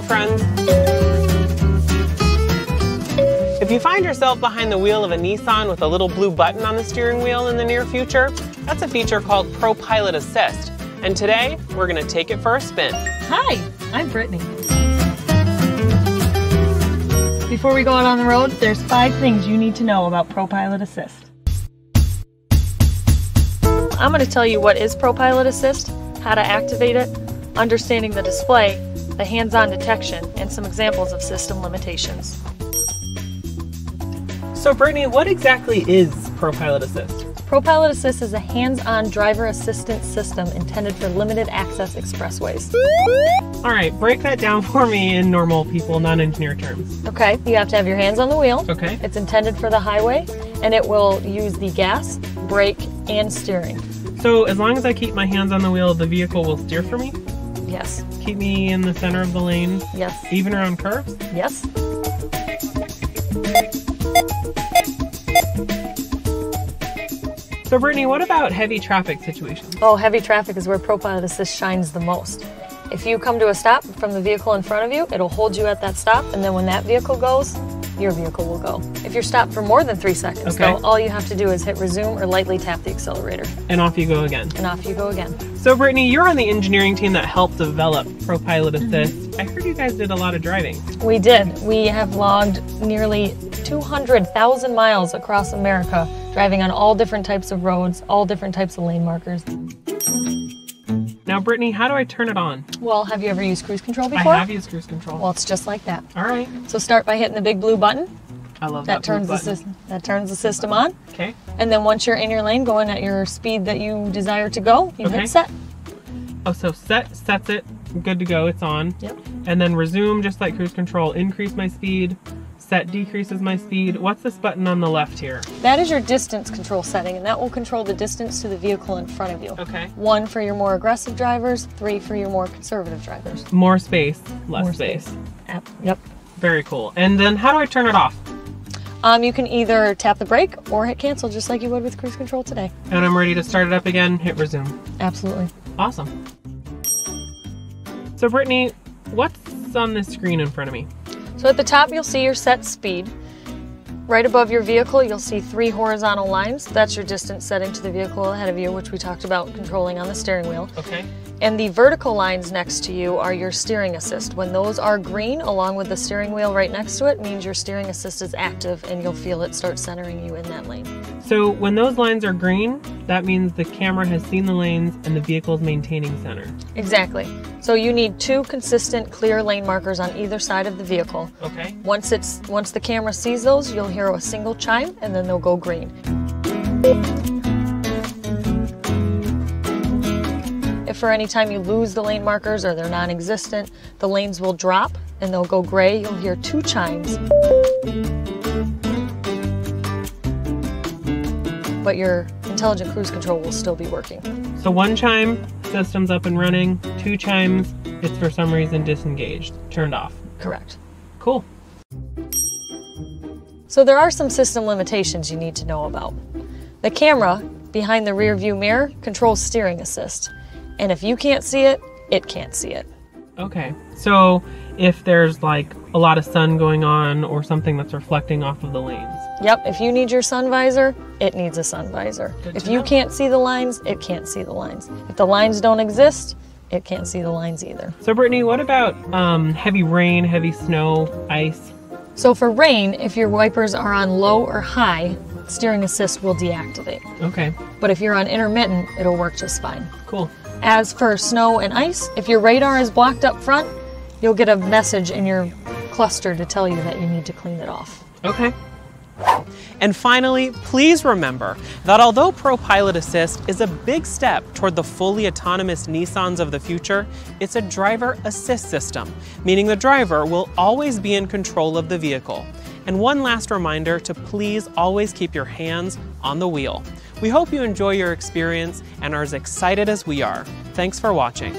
Hello, friends. If you find yourself behind the wheel of a Nissan with a little blue button on the steering wheel in the near future, that's a feature called ProPilot Assist. And today, we're going to take it for a spin. Hi, I'm Brittany. Before we go out on the road, there's 5 things you need to know about ProPilot Assist. I'm going to tell you what is ProPilot Assist, how to activate it, understanding the display, the hands-on detection, and some examples of system limitations. So Brittany, what exactly is ProPilot Assist? ProPilot Assist is a hands-on driver assistance system intended for limited access expressways. All right, break that down for me in normal people, non-engineer terms. Okay, you have to have your hands on the wheel. Okay. It's intended for the highway, and it will use the gas, brake, and steering. So as long as I keep my hands on the wheel, the vehicle will steer for me? Yes. Keep me in the center of the lane? Yes. Even around curves? Yes. So Brittany, what about heavy traffic situations? Oh, heavy traffic is where ProPilot Assist shines the most. If you come to a stop from the vehicle in front of you, it'll hold you at that stop, and then when that vehicle goes, your vehicle will go. If you're stopped for more than 3 seconds, though, all you have to do is hit resume or lightly tap the accelerator. And off you go again. And off you go again. So Brittany, you're on the engineering team that helped develop ProPilot Assist. I heard you guys did a lot of driving. We did. We have logged nearly 200,000 miles across America, driving on all different types of roads, all different types of lane markers. Now, Brittany, how do I turn it on? Well, have you ever used cruise control before? I have used cruise control. Well, it's just like that. All right. So start by hitting the big blue button. I love that blue button. That turns the system on. Okay. And then once you're in your lane, going at your speed that you desire to go, you hit set. Oh, so set sets it. Good to go. It's on. Yep. And then resume, just like cruise control. Increase my speed. Set decreases my speed. What's this button on the left here? That is your distance control setting, and that will control the distance to the vehicle in front of you. Okay. 1 for your more aggressive drivers, 3 for your more conservative drivers. More space, less space. Yep. Very cool. And then how do I turn it off? You can either tap the brake or hit cancel, just like you would with cruise control today. And I'm ready to start it up again, hit resume. Absolutely. Awesome. So Brittany, what's on this screen in front of me? So at the top, you'll see your set speed. Right above your vehicle, you'll see 3 horizontal lines. That's your distance setting to the vehicle ahead of you, which we talked about controlling on the steering wheel. Okay. And the vertical lines next to you are your steering assist. When those are green, along with the steering wheel right next to it, means your steering assist is active and you'll feel it start centering you in that lane. So when those lines are green, that means the camera has seen the lanes and the vehicle is maintaining center. Exactly. So you need 2 consistent clear lane markers on either side of the vehicle. Okay. Once the camera sees those, you'll hear a single chime and then they'll go green. If for any time you lose the lane markers or they're non-existent, the lanes will drop and they'll go gray. You'll hear 2 chimes. But your intelligent cruise control will still be working. So 1 chime, system's up and running. 2 chimes, it's for some reason disengaged, turned off. Correct. Cool. So there are some system limitations you need to know about. The camera behind the rear view mirror controls steering assist. And if you can't see it, it can't see it. Okay, so if there's like a lot of sun going on or something that's reflecting off of the lanes. Yep, if you need your sun visor, it needs a sun visor. If you can't see the lines, it can't see the lines. If the lines don't exist, it can't see the lines either. So Brittany, what about heavy rain, heavy snow, ice? So for rain, if your wipers are on low or high, steering assist will deactivate. Okay. But if you're on intermittent, it'll work just fine. Cool. As for snow and ice, if your radar is blocked up front, you'll get a message in your cluster to tell you that you need to clean it off. Okay. And finally, please remember that although ProPilot Assist is a big step toward the fully autonomous Nissans of the future, it's a driver assist system, meaning the driver will always be in control of the vehicle. And one last reminder to please always keep your hands on the wheel. We hope you enjoy your experience and are as excited as we are. Thanks for watching.